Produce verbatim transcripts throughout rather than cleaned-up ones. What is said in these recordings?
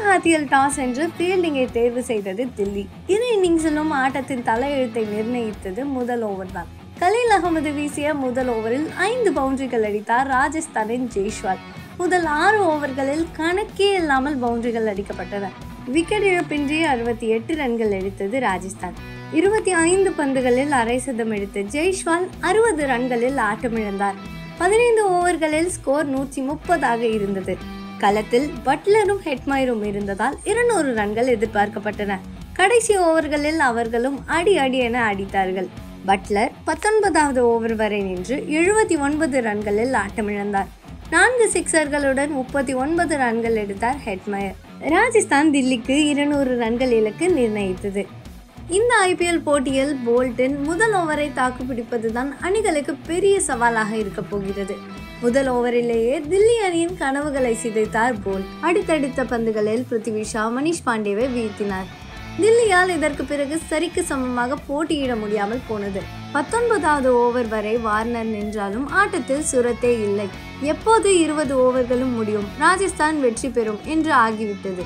Mahathir toss என்று ஃபீல்டிங்கை தேர்வு செய்தது தில்லி. இரு இன்னிங்ஸிலும் ஆட்டத்தின் தலையெழுத்தை நிர்ணயித்தது முதல் ஓவர் தான். கலீல் அகமது வீசிய முதல் ஓவரில் ஐந்து பவுண்டரிகள் அடித்தார் ராஜஸ்தானின் ஜெய்ஷ்வால். முதல் ஆறு ஓவர்களில் கணக்கே இல்லாமல் பவுண்டரிகள் அடிக்கப்பட்டன. விக்கெட் இழப்பின்றி அறுபத்தி எட்டு ரன்கள் எடுத்தது ராஜஸ்தான். இருபத்தி ஐந்து பந்துகளில் அரை சதம் எடுத்த ஜெய்ஷ்வால் அறுபது ரன்களில் ஆட்டமிழந்தார். பதினைந்து ஓவர்களில் ஸ்கோர் நூற்றி முப்பதாக இருந்தது. களத்தில் பட்லரும் ஹெட்மயரும் இருந்ததால் இருநூறு ரன்கள் எதிர்பார்க்கப்பட்டன. கடைசி ஓவர்களில் அவர்களும் அடி அடி என அடித்தார்கள். பட்லர் பத்தொன்பதாவது ஓவர் வரை நின்று எழுபத்தி ஒன்பது ரன்களில் ஆட்டமிழந்தார். நான்கு சிக்ஸர்களுடன் முப்பத்தி ஒன்பது ரன்கள் எடுத்தார் ஹெட்மயர். ராஜஸ்தான் தில்லிக்கு இருநூறு ரன்கள் இலக்கு நிர்ணயித்தது. இந்த ஐபிஎல் போட்டியில் போல்டன் முதல் ஓவரை தாக்குப்பிடிப்பதுதான் அணிகளுக்கு பெரிய சவாலாக இருக்க போகிறது. முதல் ஓவரிலேயே தில்லி அணியின் கனவுகளை சிதைத்தார் போல். அடுத்தடுத்த பந்துகளில் பிருத்திவி ஷா, மனிஷ் பாண்டேவை வீழ்த்தினார். தில்லியால் இதற்கு பிறகு சரிக்கு சமமாக போட்டியிட முடியாமல் போனது. பத்தொன்பதாவது ஓவர் வரை வார்னர் நின்றாலும் ஆட்டத்தில் சுரத்தே இல்லை. எப்போது இருபது ஓவர்களும் முடியும், ராஜஸ்தான் வெற்றி பெறும் என்று ஆகிவிட்டது.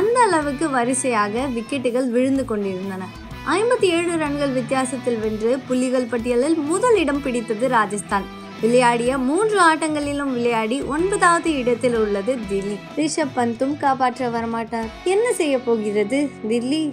அந்த அளவுக்கு வரிசையாக விக்கெட்டுகள் விழுந்து கொண்டிருந்தன. ஐம்பத்தி ஏழு ரன்கள் வித்தியாசத்தில் வென்று புள்ளிகள் பட்டியலில் முதல் இடம் பிடித்தது ராஜஸ்தான். விளையாடிய மூன்று ஆட்டங்களிலும் விளையாடி ஒன்பதாவது இடத்தில் உள்ளது தில்லி. ரிஷப் பந்தும் காப்பாற்ற வரமாட்டார். என்ன செய்ய போகிறது தில்லி?